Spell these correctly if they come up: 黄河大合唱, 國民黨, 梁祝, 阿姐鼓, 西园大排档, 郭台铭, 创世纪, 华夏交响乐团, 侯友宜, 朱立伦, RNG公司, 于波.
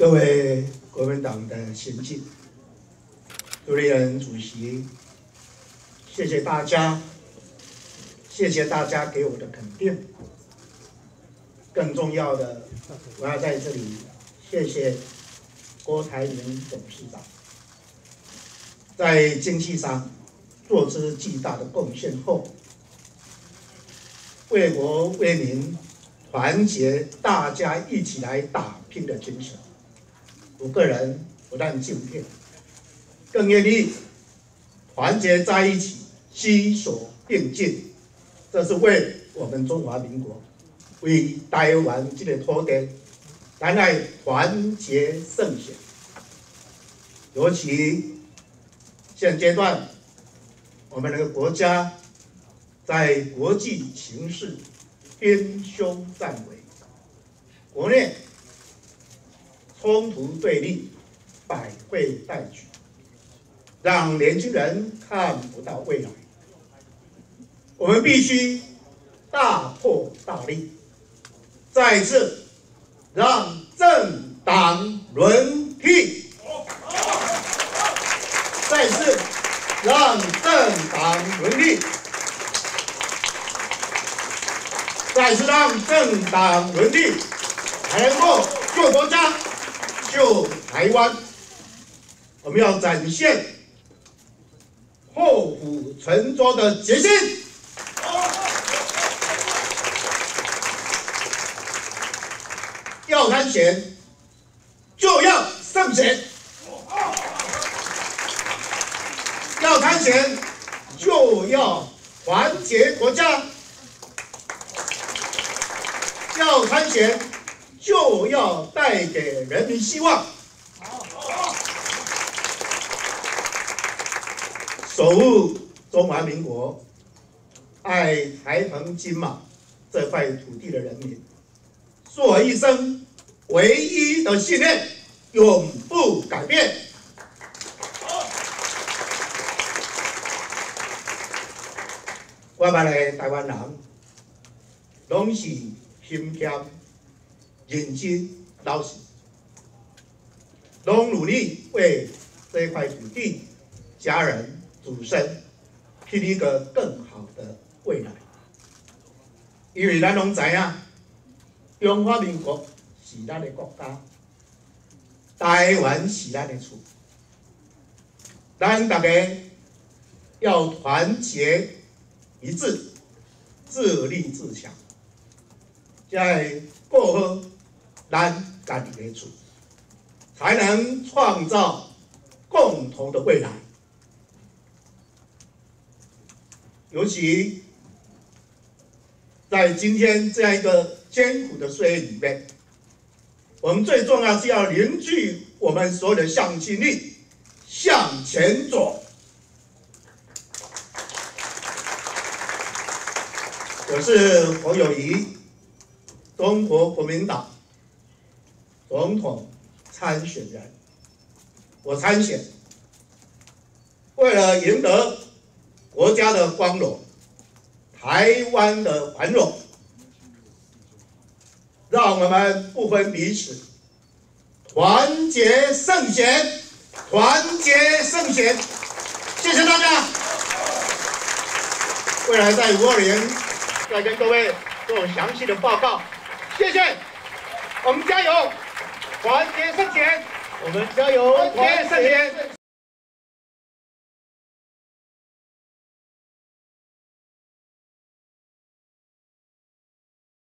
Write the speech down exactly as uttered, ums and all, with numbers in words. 各位国民党的先进朱立伦主席，谢谢大家，谢谢大家给我的肯定。更重要的，我要在这里谢谢郭台铭董事长，在经济上做出巨大的贡献后，为国为民、团结大家一起来打拼的精神。 我个人不但敬佩，更愿意团结在一起，携手并进。这是为我们中华民国、为台湾这个土地，咱来团结胜选。尤其现阶段，我们这个国家在国际形势兵凶战危，国内 冲突对立百废待举，让年轻人看不到未来。我们必须大破大立，再次让政党轮替，再次让政党轮替，再次让政党轮替，才能够救国家。 救台湾，我们要展现破釜沉舟的决心。要参选，就要胜选；要参选，就要团结国家；要参选， 就要带给人民希望，守护中华民国、爱台澎金马这块土地的人民，是我一生唯一的信念，永不改变。我捌的台湾人，拢是心坚。 认真老实，拢努力为这块土地、家人、祖先拼一个更好的未来。因为咱拢知影，中华民国是咱的国家，台湾是咱的厝，咱大家要团结一致，自立自强，才会过好 咱家己的厝，才能创造共同的未来。尤其在今天这样一个艰苦的岁月里面，我们最重要是要凝聚我们所有的向心力，向前走。我是侯友宜，中国国民党 总统参选人，我参选，为了赢得国家的光荣、台湾的繁荣，让我们不分彼此，团结胜选，团结胜选。谢谢大家。未来在五二零再跟各位做详细的报告。谢谢，我们加油！ 团结胜选，我们加油！团结胜选。